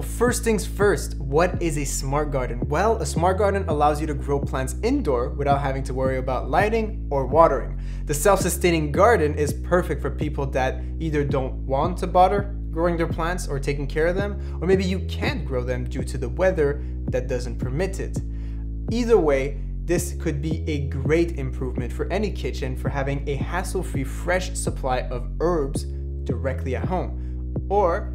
Well, first things first, what is a smart garden? Well, a smart garden allows you to grow plants indoor without having to worry about lighting or watering. The self-sustaining garden is perfect for people that either don't want to bother growing their plants or taking care of them, or maybe you can't grow them due to the weather that doesn't permit it. Either way, this could be a great improvement for any kitchen for having a hassle-free fresh supply of herbs directly at home. Or